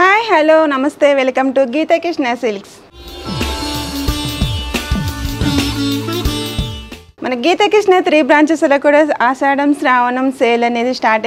हाय hello नमस्ते welcome to Geethakrishna silks. मन Geethakrishna 3 branches आषाढम श्रावणम सेल अने स्टार्ट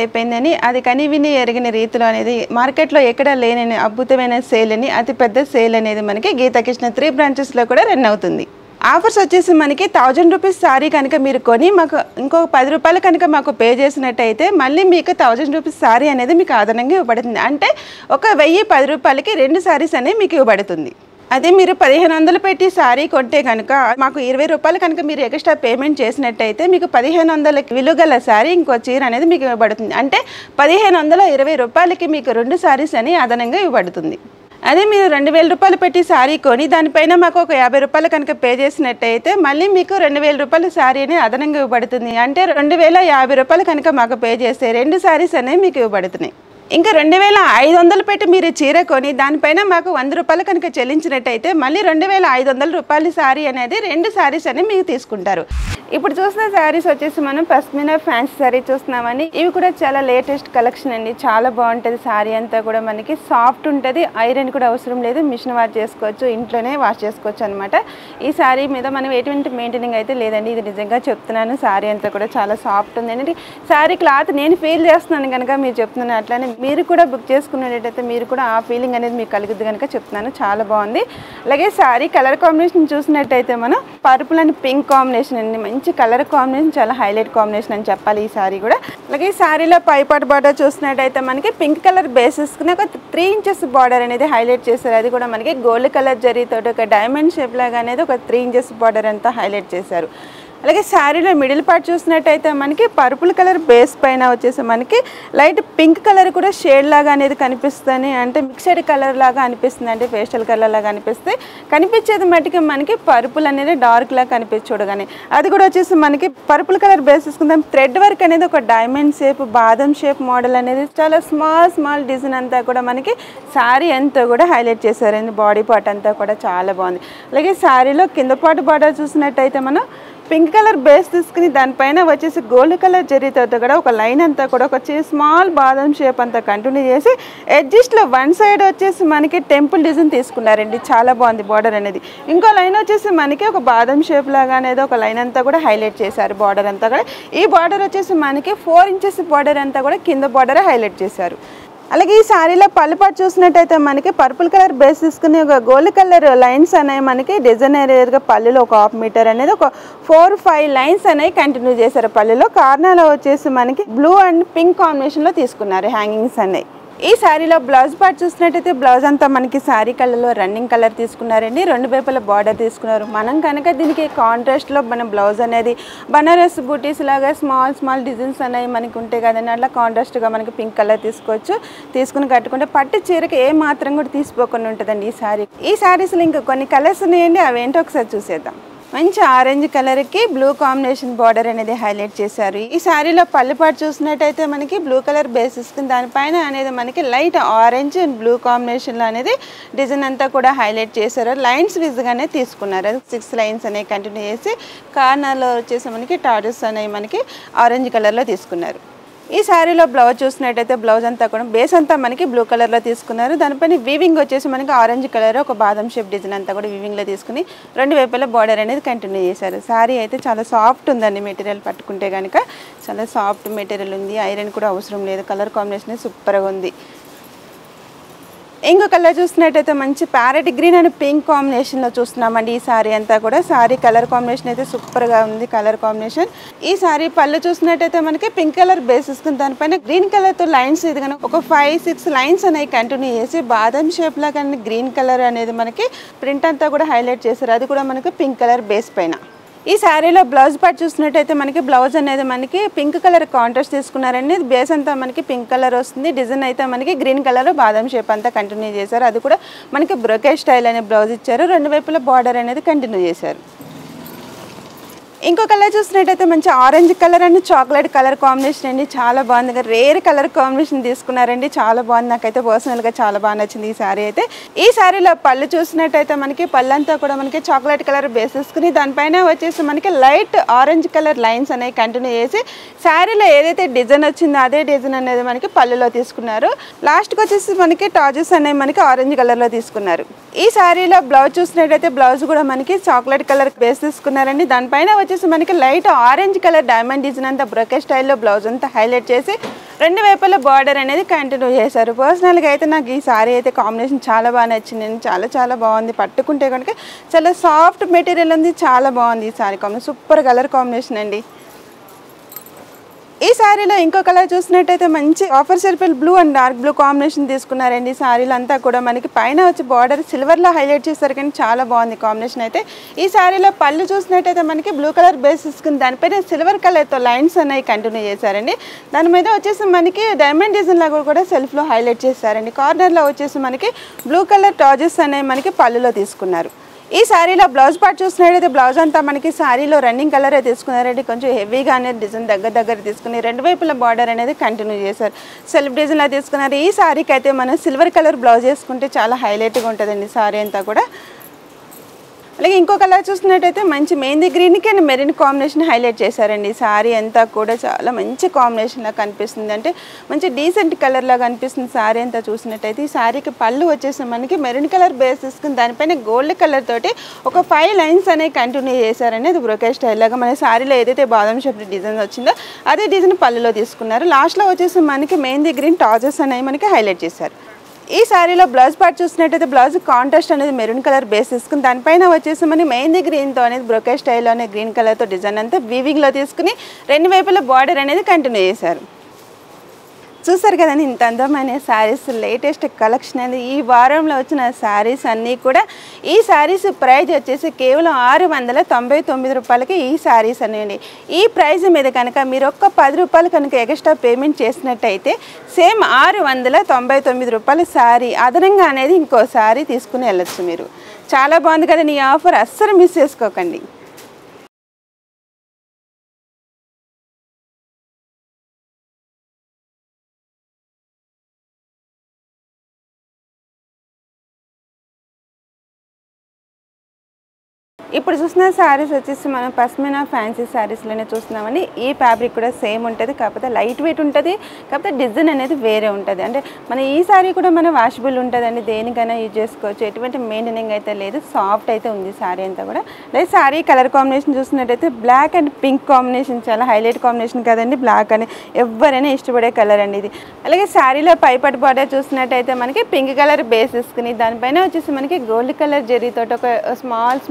अभी कनी विनी एरगने रीतिलो मार्केट एक्कड़ा लेने अद्भुतमैन सेल अति पेद्द सेल अने मन की गीताकृष्ण 3 ब्रांचेस रन अवुतुंदी। ఆఫర్స్ వచ్చేసి మనకి 1000 రూపాయస్ సారీ కనుక మీరు కొని మాకు ఇంకో 10 రూపాయలు కనుక మాకు పే చేసినట్లయితే మళ్ళీ మీకు 1000 రూపాయస్ సారీ అనేది మీకు ఆదనంగా ఇవ్వబడుతుంది। అంటే ఒక 1010 రూపాయలకి 2 సారీస్ అనే మీకు ఇవ్వబడుతుంది। అదే మీరు 1500 పెట్టి సారీ కొంటే కనుక మాకు 20 రూపాయలు కనుక మీరు ఎక్స్ట్రా పేమెంట్ చేసినట్లయితే మీకు 1500 విలువగల సారీ ఇంకో చీర అనేది మీకు ఇవ్వబడుతుంది। అంటే 1520 రూపాయలకి మీకు 2 సారీస్ అనే ఆదనంగా ఇవ్వబడుతుంది। అదే మీరు 2000 రూపాయలు పెట్టి సారీ కొని దానిపైన మాకు ఒక 50 రూపాయలు కనుక పే చేసినట్లయితే మళ్ళీ మీకు 2000 రూపాయలు సారీ అనేది అదనంగా ఇవ్వబడుతుంది। అంటే 2050 రూపాయలు కనుక మాకు పే చేస్తే 2 సారీస్ అనేవి మీకు ఇవ్వబడుతున్నాయి। ఇంకా 2500 పెట్టి మీరు చీర కొని దానిపైన మాకు 100 రూపాయలు కనుక చెల్లించినట్లయితే మళ్ళీ 2500 రూపాయల సారీ అనేది 2 సారీస్ అనేవి మీరు తీసుకుంటారు। ఇప్పుడు చూస్తున్న సారీస్ వచ్చేసి మనం పస్మినా ఫ్యాన్సీ సారీ చూస్తున్నామని, ఇవి కూడా చాలా లేటెస్ట్ కలెక్షన్ అండి। చాలా బాగుంటుంది సారీ అంతా కూడా, మనకి సాఫ్ట్ ఉంటుంది, ఐరన్ కూడా అవసరం లేదు, మిషన్ వాష్ చేసుకోవచ్చు, ఇంట్లోనే వాష్ చేసుకోవచ్చు అనమాట। ఈ సారీ మీద మనం ఎటువంటి మెయింటెనింగ్ అయితే లేదండి, ఇది నిజంగా చెప్తున్నాను। సారీ అంతా కూడా చాలా సాఫ్ట్ ఉంది అండి। సారీ క్లాత్ నేను ఫీల్ చేస్తున్నాను కనుక మీరు చెప్తున్నాను, అట్లానే మీరు కూడా బుక్ చేసుకునేటట్టయితే మీరు కూడా ఆ ఫీలింగ్ అనేది మీకు కలుగుద్ది కనుక చెప్తున్నాను, చాలా బాగుంది। అలాగే సారీ కలర్ కాంబినేషన్ చూసినట్టయితే మనం పర్పుల్ అండ్ పింక్ కాంబినేషన్ అండి, కలర్ కాంబినేషన్ చాలా హైలైట్ కాంబినేషన్ అని చెప్పాలి ఈ సారీ కూడా। అలాగే ఈ సారీలో పైపాటు బార్డర్ చూసినట్టయితే మనకి పింక్ కలర్ బేసెస్కి ఒక 3 ఇంచెస్ బార్డర్ అనేది హైలైట్ చేశారు। అది కూడా మనకి గోల్డ్ కలర్ జరీతో ఒక డైమండ్ షేప్ లాగా అనేది ఒక 3 ఇంచెస్ బార్డర్ అంతా హైలైట్ చేశారు। అలాగే శారీలో మిడిల్ పార్ట్ చూసినట్టయితే మనకి పర్పుల్ కలర్ బేస్ పైన వచ్చేసి మనకి లైట్ పింక్ కలర్ కూడా షేడ్ లాగా అనేది కనిపిస్తుంది, అంటే మిక్స్డ్ కలర్ లాగా అనిపిస్తుంది, అంటే పేస్టల్ కలర్ లాగా అనిపిస్తే కనిపించేది మటుకి మనకి పర్పుల్ అనేది డార్క్ లాగా కనిపించడు, కానీ అది కూడా వచ్చేసి మనకి పర్పుల్ కలర్ బేస్ తీసుకుందాం। థ్రెడ్ వర్క్ అనేది ఒక డైమండ్ షేప్ బాదం షేప్ మోడల్ అనేది చాలా స్మాల్ డిజైన్ అంతా కూడా మనకి శారీ అంతా కూడా హైలైట్ చేశారండి, బాడీ పార్ట్ అంతా కూడా చాలా బాగుంది। అలాగే శారీలో కింద పాటు బార్డర్ చూసినట్టయితే మనం పింక్ కలర్ బేస్ తీసుకుని దానిపైన వచ్చేసి గోల్డ్ కలర్ జరీతో కూడా ఒక లైన్ అంతా కూడా ఒక స్మాల్ బాదం షేప్ అంతా కంటిన్యూ చేసి అడ్జస్ట్లో 1 సైడ్ వచ్చేసి మనకి టెంపుల్ డిజైన్ తీసుకున్నారండి, చాలా బాగుంది బార్డర్ అనేది। ఇంకో లైన్ వచ్చేసి మనకి ఒక బాదం షేప్ లాగా అనేది ఒక లైన్ అంతా కూడా హైలైట్ చేశారు బార్డర్ అంతా కూడా। ఈ బార్డర్ వచ్చేసి మనకి 4 ఇంచెస్ బార్డర్ అంతా కూడా కింద బార్డర్ హైలైట్ చేశారు। అలాగే ఈ శారీలో పళ్ళుపాటు చూసినట్టయితే మనకి పర్పుల్ కలర్ బేస్ తీసుకుని ఒక గోల్డ్ కలర్ లైన్స్ అనేవి మనకి డిజైనర్గా పళ్ళులో ఒక 1/2 మీటర్ అనేది ఒక 4-5 లైన్స్ అనేవి కంటిన్యూ చేశారు పళ్ళులో। కార్నర్లో వచ్చేసి మనకి బ్లూ అండ్ పింక్ కాంబినేషన్లో తీసుకున్నారు హ్యాంగింగ్స్ అనేవి। ఈ శారీలో బ్లౌజ్ పార్ట్ చూసినట్టయితే బ్లౌజ్ అంతా మనకి శారీ కలర్లో రన్నింగ్ కలర్ తీసుకున్నారండి, 2 వైపుల బార్డర్ తీసుకున్నారు। మనం కనుక దీనికి కాంట్రాస్ట్లో మన బ్లౌజ్ అనేది బనారస్ బూటీస్ లాగా స్మాల్ డిజైన్స్ అనేవి మనకి ఉంటాయి కదండి, అట్లా కాంట్రాస్ట్గా మనకి పింక్ కలర్ తీసుకోవచ్చు, తీసుకుని కట్టుకుంటే పట్టు చీరకి ఏ మాత్రం కూడా తీసుకోకుండా ఉంటుందండి ఈ శారీ। ఈ శారీస్లో ఇంకా కొన్ని కలర్స్ ఉన్నాయండి, అవేంటో ఒకసారి చూసేద్దాం। మంచి ఆరెంజ్ కలర్కి బ్లూ కాంబినేషన్ బార్డర్ అనేది హైలైట్ చేశారు। ఈ శారీలో పళ్ళుపాటు చూసినట్టయితే మనకి బ్లూ కలర్ బేస్ తీసుకుని దానిపైన అనేది మనకి లైట్ ఆరెంజ్ అండ్ బ్లూ కాంబినేషన్లో అనేది డిజైన్ అంతా కూడా హైలైట్ చేశారు, లైన్స్ విజ్గానే తీసుకున్నారు, 6 లైన్స్ అనేవి కంటిన్యూ చేసి కార్నర్లో వచ్చేసి మనకి టార్జెస్ అనేవి మనకి ఆరెంజ్ కలర్లో తీసుకున్నారు। ఈ శారీలో బ్లౌజ్ చూసినట్టయితే బ్లౌజ్ అంతా కూడా బేస్ అంతా మనకి బ్లూ కలర్లో తీసుకున్నారు, దానిపైన వీవింగ్ వచ్చేసి మనకి ఆరెంజ్ కలర్ ఒక బాదం షేప్ డిజైన్ అంతా కూడా వీవింగ్లో తీసుకుని 2 వైపుల బార్డర్ అనేది కంటిన్యూ చేశారు। శారీ అయితే చాలా సాఫ్ట్ ఉందండి, మెటీరియల్ పట్టుకుంటే కనుక చాలా సాఫ్ట్ మెటీరియల్ ఉంది, ఐరన్ కూడా అవసరం లేదు, కలర్ కాంబినేషన్ సూపర్గా ఉంది। ఇంకో కలర్ చూసినట్టయితే మంచి ప్యారెట్ గ్రీన్ అండ్ పింక్ కాంబినేషన్లో చూస్తున్నామండి ఈ శారీ అంతా కూడా। శారీ కలర్ కాంబినేషన్ అయితే సూపర్గా ఉంది కలర్ కాంబినేషన్। ఈ శారీ పళ్ళు చూసినట్టయితే మనకి పింక్ కలర్ బేస్ తీసుకుని దానిపైన గ్రీన్ కలర్తో లైన్స్ ఇది కనుక ఒక 5-6 లైన్స్ అనేవి కంటిన్యూ చేసి బాదం షేప్లా కానీ గ్రీన్ కలర్ అనేది మనకి ప్రింట్ అంతా కూడా హైలైట్ చేశారు, అది కూడా మనకి పింక్ కలర్ బేస్ పైన। ఈ శారీలో బ్లౌజ్ పార్ట్ చూసినట్టయితే మనకి బ్లౌజ్ అనేది మనకి పింక్ కలర్ కాంట్రాస్ట్ తీసుకున్నారండి, బేస్ అంతా మనకి పింక్ కలర్ వస్తుంది, డిజైన్ అయితే మనకి గ్రీన్ కలర్ బాదం షేప్ అంతా కంటిన్యూ చేశారు, అది కూడా మనకి బ్రోకెట్ స్టైల్ అనే బ్లౌజ్ ఇచ్చారు, 2 వైపుల బార్డర్ అనేది కంటిన్యూ చేశారు। ఇంకో కలర్ చూస్తున్నట్లయితే మంచి orange colour and chocolate colour combination అండి, చాలా బాగుంది. రేర్ కలర్ కాంబినేషన్ తీసుకున్నారండి, చాలా బాగుంది. నాకైతే పర్సనల్ గా చాలా బాగా నచ్చింది ఈ సారీ అయితే. ఈ సారీలో పళ్ళు చూసినట్లయితే మనకి పళ్ళంతా కూడా మనకి చాక్లెట్ కలర్ బేస్ తీసుకుని దానిపైన వచ్చేసి మనకి లైట్ ఆరెంజ్ కలర్ లైన్స్ అనేవి కంటిన్యూ చేసి శారీలో ఏదైతే డిజైన్ వచ్చిందో అదే డిజైన్ అనేది మనకి పళ్ళులో తీసుకున్నారు. లాస్ట్కి వచ్చేసి మనకి టాజెస్ అనేవి మనకి ఆరెంజ్ కలర్లో తీసుకున్నారు. ఈ శారీలో బ్లౌజ్ చూసినట్టయితే బ్లౌజ్ కూడా మనకి చాక్లెట్ కలర్ బేస్ తీసుకున్నారండి, దానిపైన వచ్చేసి మనకి light orange colour diamond design అంతా బ్రొకే స్టైల్లో బ్లౌజ్ అంతా హైలైట్ చేసి రెండు వైపుల బార్డర్ అనేది కంటిన్యూ చేశారు. పర్సనల్గా అయితే నాకు ఈ సారీ అయితే కాంబినేషన్ చాలా బాగా నచ్చింది, చాలా చాలా బాగుంది. పట్టుకుంటే కనుక చాలా సాఫ్ట్ మెటీరియల్ ఉంది, చాలా బాగుంది ఈ sari combination, super colour combination అండి. ఈ సారీలో ఇంకో కలర్ చూసినట్టయితే మంచి ఆఫర్ సర్పిల్ blue and dark blue combination తీసుకున్నారండి. ఈ సారీలు అంతా కూడా మనకి పైన వచ్చి బార్డర్ సిల్వర్లో హైలైట్ చేస్తారు, కానీ చాలా బాగుంది కాంబినేషన్ అయితే. ఈ సారీలో పళ్ళు చూసినట్టయితే మనకి బ్లూ కలర్ బేస్ తీసుకుని దానిపైన సిల్వర్ కలర్తో లైన్స్ అనేవి కంటిన్యూ చేశారండి. దాని మీద వచ్చేసి మనకి డైమండ్ డిజైన్ లాగా కూడా సెల్ఫ్లో హైలైట్ చేశారండి. కార్నర్లో వచ్చేసి మనకి బ్లూ కలర్ టాజెస్ అనేవి మనకి పళ్ళులో తీసుకున్నారు. ఈ శారీలో బ్లౌజ్ పార్ట్ చూసినట్టయితే బ్లౌజ్ అంతా మనకి శారీలో రన్నింగ్ కలర్ తీసుకున్నారండి, కొంచెం హెవీగా అనేది డిజైన్ దగ్గర తీసుకుని రెండు వైపుల బార్డర్ అనేది కంటిన్యూ చేశారు, సెల్ఫ్ డిజైన్లా తీసుకున్నారు. ఈ శారీకి అయితే మనం సిల్వర్ కలర్ బ్లౌజ్ వేసుకుంటే చాలా హైలైట్గా ఉంటుందండి శారీ అంతా కూడా. అలాగే ఇంకో కలర్ చూసినట్టయితే మంచి మెహందీ గ్రీన్కి అండ్ మెరీన్ కాంబినేషన్ హైలైట్ చేశారండి. ఈ సారీ అంతా కూడా చాలా మంచి కాంబినేషన్లా కనిపిస్తుంది, అంటే మంచి డీసెంట్ కలర్లా కనిపిస్తుంది సారీ అంతా చూసినట్టయితే. ఈ సారీకి పళ్ళు వచ్చేసి మనకి మెరీన్ కలర్ బేస్ తీసుకుని దానిపైన గోల్డ్ కలర్ తోటి ఒక 5 లైన్స్ అనేవి కంటిన్యూ చేశారండి. అది బ్రొకే స్టైల్ లాగా మన సారీలో ఏదైతే బాదం షేప్ డిజైన్ వచ్చిందో అదే డిజైన్ పళ్ళులో తీసుకున్నారు. లాస్ట్లో వచ్చేసి మనకి మెహందీ గ్రీన్ టాజెస్ అనేవి మనకి హైలైట్ చేశారు. ఈ శారీలో బ్లౌజ్ పార్ట్ చూసినట్టయితే బ్లౌజ్ కాంట్రాస్ట్ అనేది మెరూన్ కలర్ బేస్ తీసుకుని దానిపైన వచ్చేసి మనం మెయిన్లీ గ్రీన్తో అనేది బ్రొకే స్టైల్లో అనే గ్రీన్ కలర్తో డిజైన్ అంతా వీవింగ్లో తీసుకుని రెండు వైపుల బార్డర్ అనేది కంటిన్యూ చేశారు. చూసారు కదండి ఇంత అందమైన శారీస్ లేటెస్ట్ కలెక్షన్ అనేది ఈ వారంలో వచ్చిన శారీస్ అన్నీ కూడా. ఈ శారీస్ ప్రైజ్ వచ్చేసి కేవలం 699 రూపాయలకి ఈ శారీస్ అనేవి. ఈ ప్రైజ్ మీద కనుక మీరు ఒక్క 10 రూపాయలు కనుక ఎక్స్ట్రా పేమెంట్ చేసినట్టయితే సేమ్ 699 రూపాయల శారీ అదనంగా అనేది ఇంకో శారీ తీసుకుని వెళ్ళచ్చు మీరు. చాలా బాగుంది కదండి ఈ ఆఫర్, అస్సలు మిస్ చేసుకోకండి. ఇప్పుడు చూసిన శారీస్ వచ్చేసి మనం పస్మినా ఫ్యాన్సీ శారీస్లోనే చూస్తున్నామండి. ఈ ఫ్యాబ్రిక్ కూడా సేమ్ ఉంటుంది, కాకపోతే లైట్ వెయిట్ ఉంటుంది, కాకపోతే డిజైన్ అనేది వేరే ఉంటుంది. అంటే మన ఈ శారీ కూడా మన వాషబుల్ ఉంటుందండి, దేనికైనా యూజ్ చేసుకోవచ్చు, ఎటువంటి మెయింటెనింగ్ అయితే లేదు, సాఫ్ట్ అయితే ఉంది శారీ అంతా కూడా. అదే శారీ కలర్ కాంబినేషన్ చూసినట్టయితే బ్లాక్ అండ్ పింక్ కాంబినేషన్ చాలా హైలైట్ కాంబినేషన్ కదండి. బ్లాక్ అని ఎవరైనా ఇష్టపడే కలర్ అండి ఇది. అలాగే శారీలో పైపట్ బార్డర్ చూసినట్టయితే మనకి పింక్ కలర్ బేస్ తీసుకుని దానిపైన వచ్చేసి మనకి గోల్డ్ కలర్ జరీతోటి ఒక స్మాల్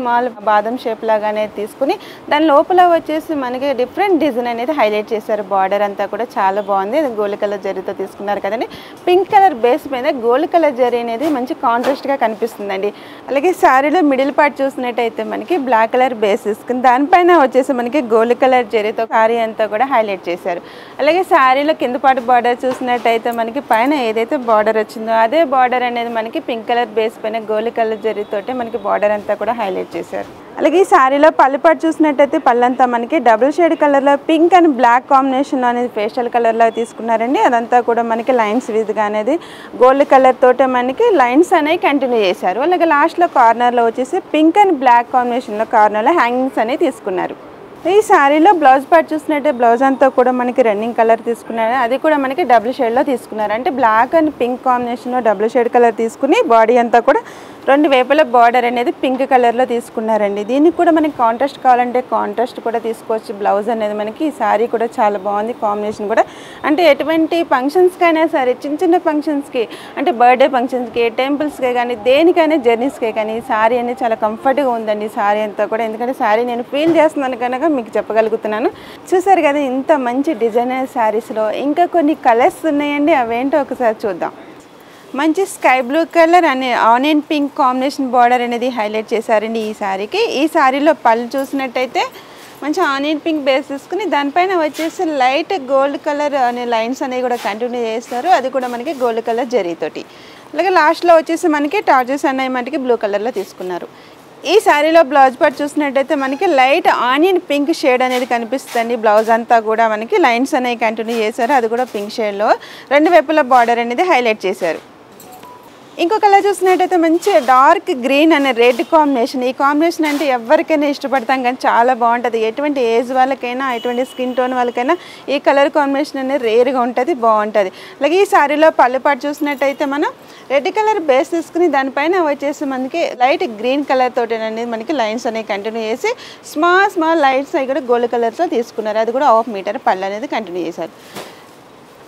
బాదం షేప్ లాగా అనేది తీసుకుని దాని లోపల వచ్చేసి మనకి డిఫరెంట్ డిజైన్ అనేది హైలైట్ చేశారు. బార్డర్ అంతా కూడా చాలా బాగుంది, అది గోల్డ్ కలర్ జరీతో తీసుకున్నారు కదండి. పింక్ కలర్ బేస్ మీద గోల్డ్ కలర్ జరీ అనేది మంచి కాంట్రాస్ట్గా కనిపిస్తుందండి. అలాగే శారీలో మిడిల్ పార్ట్ చూసినట్టయితే మనకి బ్లాక్ కలర్ బేస్ తీసుకుని దానిపైన వచ్చేసి మనకి గోల్డ్ కలర్ జరీతో శారీ అంతా కూడా హైలైట్ చేశారు. అలాగే శారీలో కింద పాటు బార్డర్ చూసినట్టయితే మనకి పైన ఏదైతే బార్డర్ వచ్చిందో అదే బార్డర్ అనేది మనకి పింక్ కలర్ బేస్ పైన గోల్డ్ కలర్ జరీతోటే మనకి బార్డర్ అంతా కూడా హైలైట్ చేశారు. అలాగే ఈ శారీలో పళ్ళుపాటు చూసినట్టయితే పళ్ళంతా మనకి డబుల్ షేడ్ కలర్లో పింక్ అండ్ బ్లాక్ కాంబినేషన్లో అనేది పేస్టల్ కలర్లో తీసుకున్నారండి. అదంతా కూడా మనకి లైన్స్ విధంగా అనేది గోల్డ్ కలర్ తోటే మనకి లైన్స్ అనేవి కంటిన్యూ చేశారు. అలాగే లాస్ట్లో కార్నర్లో వచ్చేసి పింక్ అండ్ బ్లాక్ కాంబినేషన్లో కార్నర్లో హ్యాంగింగ్స్ అనేవి తీసుకున్నారు. ఈ శారీలో బ్లౌజ్ పార్ట్ చూసినట్టే బ్లౌజ్ అంతా కూడా మనకి రన్నింగ్ కలర్ తీసుకున్నారు, అది కూడా మనకి డబుల్ షేడ్లో తీసుకున్నారు. అంటే బ్లాక్ అండ్ పింక్ కాంబినేషన్లో డబుల్ షేడ్ కలర్ తీసుకుని బాడీ అంతా కూడా రెండు వైపుల బార్డర్ అనేది పింక్ కలర్లో తీసుకున్నారండి. దీనికి కూడా మనకి కాంట్రాస్ట్ కావాలంటే కాంట్రాస్ట్ కూడా తీసుకోవచ్చు. బ్లౌజ్ అనేది మనకి ఈ శారీ కూడా చాలా బాగుంది, కాంబినేషన్ కూడా. అంటే ఎటువంటి ఫంక్షన్స్కైనా సరే, చిన్న చిన్న ఫంక్షన్స్కి అంటే బర్త్డే ఫంక్షన్స్కి, టెంపుల్స్కే కానీ దేనికైనా జర్నీస్కే కానీ ఈ శారీ అనేది చాలా కంఫర్ట్గా ఉందండి ఈ శారీ అంతా కూడా. ఎందుకంటే శారీ నేను ఫీల్ చేస్తున్నాను కనుక మీకు చెప్పగలుగుతున్నాను. చూసారు కదా ఇంత మంచి డిజైనర్ శారీస్లో ఇంకా కొన్ని కలర్స్ ఉన్నాయండి, అవేంటో ఒకసారి చూద్దాం. మంచి స్కై బ్లూ కలర్ అనే ఆనియన్ పింక్ కాంబినేషన్ బార్డర్ అనేది హైలైట్ చేశారండి ఈ శారీకి. ఈ శారీలో పళ్ళు చూసినట్టయితే మంచి ఆనియన్ పింక్ బేస్ తీసుకుని దానిపైన వచ్చేసి లైట్ గోల్డ్ కలర్ అనే లైన్స్ అనేవి కూడా కంటిన్యూ చేస్తారు, అది కూడా మనకి గోల్డ్ కలర్ జరీతోటి. అలాగే లాస్ట్లో వచ్చేసి మనకి టార్జెస్ అనేవి మనకి బ్లూ కలర్లో తీసుకున్నారు. ఈ సారీలో బ్లౌజ్ పార్ట్ చూసినట్లయితే మనకి లైట్ ఆనియన్ పింక్ షేడ్ అనేది కనిపిస్తుంది। బ్లౌజ్ అంతా కూడా మనకి లైన్స్ అనేవి కంటిన్యూ చేశారు, అది కూడా పింక్ షేడ్ లో రెండు వైపుల బార్డర్ అనేది హైలైట్ చేశారు। ఇంకో కలర్ చూసినట్లయితే మంచి డార్క్ గ్రీన్ అనే రెడ్ కాంబినేషన్। ఈ కాంబినేషన్ అంటే ఎవరికైనా ఇష్టపడతాం కానీ చాలా బాగుంటుంది। ఎటువంటి ఏజ్ వాళ్ళకైనా ఎటువంటి స్కిన్ టోన్ వాళ్ళకైనా ఈ కలర్ కాంబినేషన్ అనేది రేర్గా ఉంటుంది, బాగుంటుంది। అలాగే ఈ సారీలో పళ్ళు పాటు చూసినట్టయితే మనం రెడ్ కలర్ బేస్ తీసుకుని దానిపైన వచ్చేసి మనకి లైట్ గ్రీన్ కలర్ తోటి అనేది మనకి లైన్స్ అనేవి కంటిన్యూ చేసి స్మాల్ స్మాల్ లైట్స్ అవి కూడా గోల్డ్ కలర్తో తీసుకున్నారు, అది కూడా 1/2 మీటర్ పళ్ళు అనేది కంటిన్యూ చేశారు।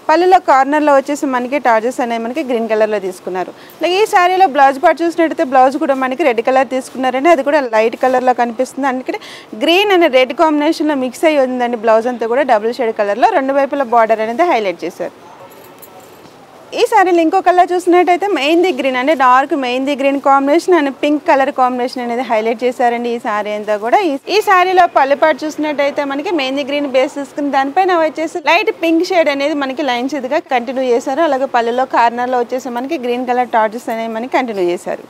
పళ్ళులో కార్నర్లో వచ్చేసి మనకి టార్జెస్ అనేవి మనకి గ్రీన్ కలర్లో తీసుకున్నారు। అలాగే ఈ శారీలో బ్లౌజ్ పార్ట్ చూసినట్టయితే బ్లౌజ్ కూడా మనకి రెడ్ కలర్ తీసుకున్నారని, అది కూడా లైట్ కలర్లో కనిపిస్తుంది। అందుకే గ్రీన్ అండ్ రెడ్ కాంబినేషన్లో మిక్స్ అయ్యి ఉందండి బ్లౌజ్ అంతా కూడా డబుల్ షేడ్ కలర్లో, రెండు వైపుల బార్డర్ అనేది హైలైట్ చేశారు। ఈ సారీలో ఇంకో కలర్ చూసినట్టయితే మెహందీ గ్రీన్ అంటే dark mehndi green combination and pink colour combination అనేది హైలైట్ చేశారండి ఈ సారీ అంతా కూడా। ఈ సారీలో పళ్ళు పాటు చూసినట్టయితే మనకి మెహందీ గ్రీన్ బేస్ తీసుకుని దానిపైన వచ్చేసి లైట్ పింక్ షేడ్ అనేది మనకి లైన్స్ ఇదిగా కంటిన్యూ చేశారు। అలాగే పళ్ళులో కార్నర్లో వచ్చేసి మనకి గ్రీన్ కలర్ టార్చెస్ అనేవి మనకి కంటిన్యూ చేశారు।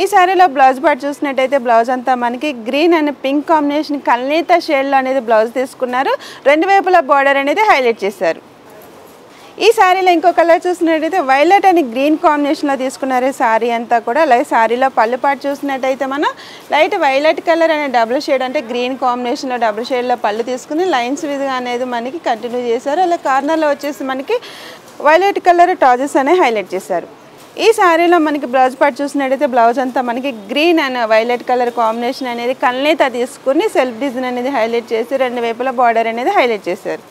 ఈ సారీలో బ్లౌజ్ పార్ట్ చూసినట్టయితే బ్లౌజ్ అంతా మనకి గ్రీన్ అండ్ పింక్ కాంబినేషన్ కల్నేత షేడ్లో అనేది బ్లౌజ్ తీసుకున్నారు, రెండు వైపుల బార్డర్ అనేది హైలైట్ చేశారు। ఈ శారీలో ఇంకో కలర్ చూసినట్టయితే వైలెట్ అండ్ గ్రీన్ కాంబినేషన్లో తీసుకున్నారు శారీ అంతా కూడా। అలాగే శారీలో పళ్ళు పాటు చూసినట్టయితే మనం లైట్ వైలెట్ కలర్ అనే డబుల్ షేడ్ అంటే గ్రీన్ కాంబినేషన్లో డబుల్ షేడ్లో పళ్ళు తీసుకుని లైన్స్ విధంగా అనేది మనకి కంటిన్యూ చేశారు। అలా కార్నర్లో వచ్చేసి మనకి వైలెట్ కలర్ టాజెస్ అనేవి హైలైట్ చేశారు। ఈ శారీలో మనకి బ్లౌజ్ పార్ట్ చూసినట్టయితే బ్లౌజ్ అంతా మనకి green and violet colour combination అనేది కల్నేత తీసుకుని సెల్ఫ్ డిజైన్ అనేది హైలైట్ చేసి రెండు వైపుల బార్డర్ అనేది హైలైట్ చేశారు।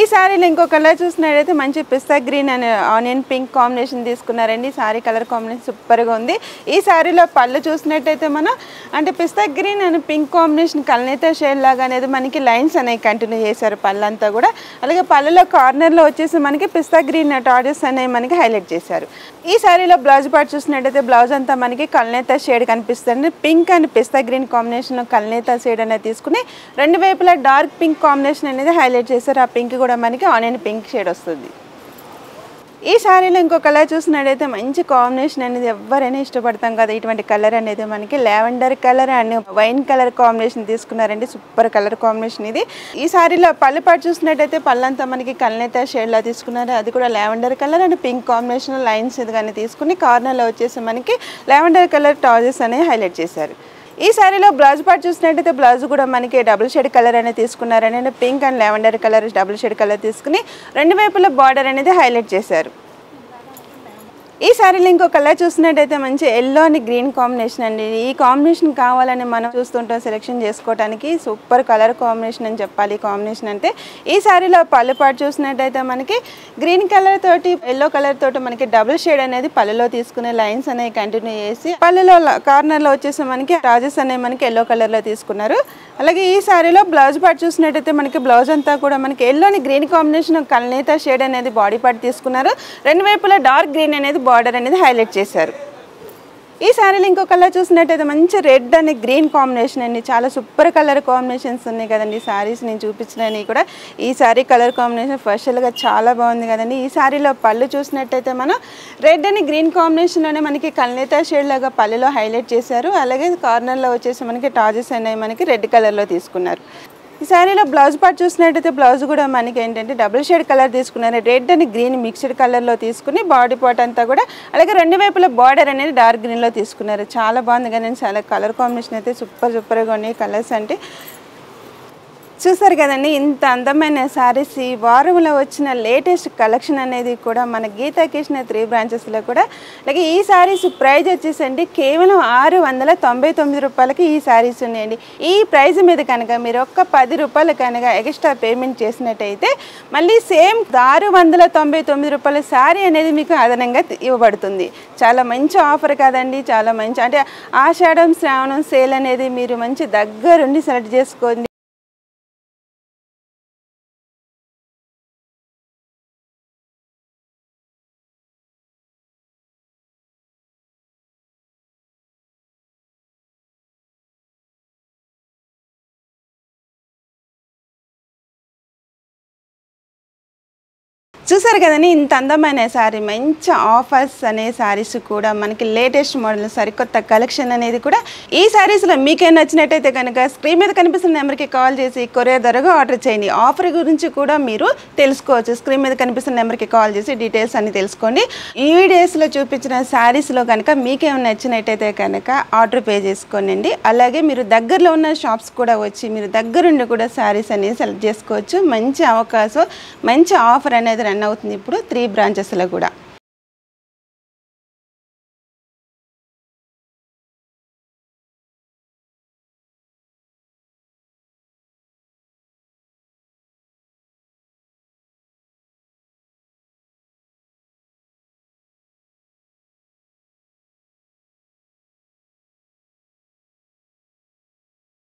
ఈ శారీలో ఇంకో కలర్ చూసినట్టయితే మంచి పిస్తా green and onion pink combination తీసుకున్నారండి। ఈ శారీ కలర్ కాంబినేషన్ సూపర్గా ఉంది। ఈ శారీలో పళ్ళు చూసినట్టయితే మనం అంటే పిస్తా గ్రీన్ అండ్ పింక్ కాంబినేషన్ కల్నేత షేడ్ లాగా అనేది మనకి లైన్స్ అనేవి కంటిన్యూ చేశారు పళ్ళు అంతా కూడా। అలాగే పళ్ళులో కార్నర్లో వచ్చేసి మనకి పిస్తా గ్రీన్ టార్చెస్ అనేవి మనకి హైలైట్ చేశారు। ఈ శారీలో బ్లౌజ్ పార్ట్ చూసినట్టయితే బ్లౌజ్ అంతా మనకి కల్నేత షేడ్ కనిపిస్తుంది, పింక్ అండ్ పిస్తా గ్రీన్ కాంబినేషన్లో కల్నేత షేడ్ అనేది తీసుకుని రెండు వైపులా డార్క్ పింక్ కాంబినేషన్ అనేది హైలైట్ చేశారు। ఆ పింక్ కూడా మనకి ఆనియన్ పింక్ షేడ్ వస్తుంది। ఈ శారీలో ఇంకో కలర్ చూసినట్టయితే మంచి కాంబినేషన్ అనేది ఎవరైనా ఇష్టపడతాం కదా, ఇటువంటి కలర్ అనేది మనకి lavender colour and wine colour combination తీసుకున్నారండి, సూపర్ కలర్ కాంబినేషన్ ఇది। ఈ శారీలో పళ్ళు పాటు చూసినట్టయితే పళ్ళంతా మనకి కల్నేత షేడ్లా తీసుకున్నారు, అది కూడా lavender colour and pink combination lines ఇదిగానే తీసుకుని కార్నర్లో వచ్చేసి మనకి లావెండర్ కలర్ టాజెస్ అనేవి హైలైట్ చేశారు। ఈ శారీలో బ్లౌజ్ పార్ట్ చూసినట్టయితే బ్లౌజ్ కూడా మనకి డబుల్ షేడ్ కలర్ అనేది తీసుకున్నారని, అంటే pink and lavender colour double shade colour తీసుకుని రెండు వైపుల బార్డర్ అనేది హైలైట్ చేశారు। ఈ శారీలో ఇంకో కలర్ చూసినట్టయితే మంచి ఎల్లో అండ్ గ్రీన్ కాంబినేషన్ అండి। ఈ కాంబినేషన్ కావాలని మనం చూస్తుంటాం సెలెక్షన్ చేసుకోవడానికి, సూపర్ కలర్ కాంబినేషన్ అని చెప్పాలి ఈ కాంబినేషన్ అంటే। ఈ శారీలో పళ్ళు పాటు చూసినట్టయితే మనకి గ్రీన్ కలర్ తోటి ఎల్లో కలర్ తోటి మనకి డబుల్ షేడ్ అనేది పళ్ళులో తీసుకునే లైన్స్ అనేవి కంటిన్యూ చేసి పళ్ళులో కార్నర్లో వచ్చేసి మనకి రాజెస్ అనేవి మనకి ఎల్లో కలర్లో తీసుకున్నారు। అలాగే ఈ శారీలో బ్లౌజ్ పార్ట్ చూసినట్టయితే మనకి బ్లౌజ్ అంతా కూడా మనకి ఎల్లో అండ్ గ్రీన్ కాంబినేషన్ కల్నేత షేడ్ అనేది బాడీ పార్ట్ తీసుకున్నారు, రెండు వైపులా డార్క్ గ్రీన్ అనేది బార్డర్ అనేది హైలైట్ చేశారు। ఈ శారీలో ఇంకో కలర్ చూసినట్టయితే మంచి రెడ్ అండ్ గ్రీన్ కాంబినేషన్ అండి, చాలా సూపర్ కలర్ కాంబినేషన్స్ ఉన్నాయి కదండి శారీస్ నేను చూపించినవి కూడా। ఈ శారీ కలర్ కాంబినేషన్ స్పెషల్గా చాలా బాగుంది కదండి। ఈ శారీలో పళ్ళు చూసినట్టయితే మనం రెడ్ అండ్ గ్రీన్ కాంబినేషన్లోనే మనకి కల్నేత షేడ్ లాగా పళ్ళులో హైలైట్ చేశారు। అలాగే కార్నర్లో వచ్చేసి మనకి టాజెస్ అనేవి మనకి రెడ్ కలర్లో తీసుకున్నారు। ఈ శారీలో బ్లౌజ్ పార్ట్ చూసినట్టయితే బ్లౌజ్ కూడా మనకి ఏంటంటే డబుల్ షేడ్ కలర్ తీసుకున్నారు, రెడ్ అండ్ గ్రీన్ మిక్స్డ్ కలర్లో తీసుకుని బాడీ పార్ట్ అంతా కూడా, అలాగే రెండు వైపుల బార్డర్ అనేది డార్క్ గ్రీన్లో తీసుకున్నారు। చాలా బాగుంది కానీ చాలా కలర్ కాంబినేషన్ అయితే సూపర్ సూపర్గా ఉన్నాయి కలర్స్ అంటే। చూసారు కదండి ఇంత అందమైన శారీస్ ఈ వారంలో వచ్చిన లేటెస్ట్ కలెక్షన్ అనేది కూడా మన గీతాకృష్ణ 3 బ్రాంచెస్లో కూడా। అలాగే ఈ శారీస్ ప్రైజ్ వచ్చేసండి కేవలం 699 రూపాయలకి ఈ శారీస్ ఉన్నాయండి। ఈ ప్రైజ్ మీద కనుక మీరు ఒక్క 10 రూపాయలు కనుక ఎక్స్ట్రా పేమెంట్ చేసినట్టయితే మళ్ళీ సేమ్ 699 రూపాయల శారీ అనేది మీకు అదనంగా ఇవ్వబడుతుంది। చాలా మంచి ఆఫర్ కదండి, చాలా మంచి అంటే ఆషాఢం శ్రావణం సేల్ అనేది మీరు మంచి దగ్గరుండి సెలెక్ట్ చేసుకోండి। చూసారు కదండి ఇంత అందమైన సారీ మంచి ఆఫర్స్ అనే సారీస్ కూడా మనకి లేటెస్ట్ మోడల్ సరికొత్త కలెక్షన్ అనేది కూడా ఈ సారీస్ లో మీకు నచ్చినట్లయితే గనుక స్క్రీన్ మీద కనిపిస్తున్న నెంబర్ కి కాల్ చేసి కొరియర్ ద్వారా ఆర్డర్ చేయండి ఆఫర్ గురించి కూడా మీరు తెలుసుకోవచ్చు స్క్రీన్ మీద కనిపిస్తున్న నెంబర్ కి కాల్ చేసి డీటెయల్స్ అన్ని తెలుసుకోండి ఈ వీడియోస్ లో చూపించిన సారీస్ లో గనుక మీకు నచ్చినట్లయితే గనుక ఆర్డర్ పే చేసుకోండి అలాగే మీరు దగ్గరలో ఉన్న షాప్స్ కూడా వచ్చి మీరు దగ్గరుండి కూడా సారీస్ అన్ని సెలెక్ట్ చేసుకోవచ్చు మంచి అవకాశం మంచి ఆఫర్ అనేది రన్ అవుతుంది ఇప్పుడు 3 బ్రాంచెస్ లో కూడా।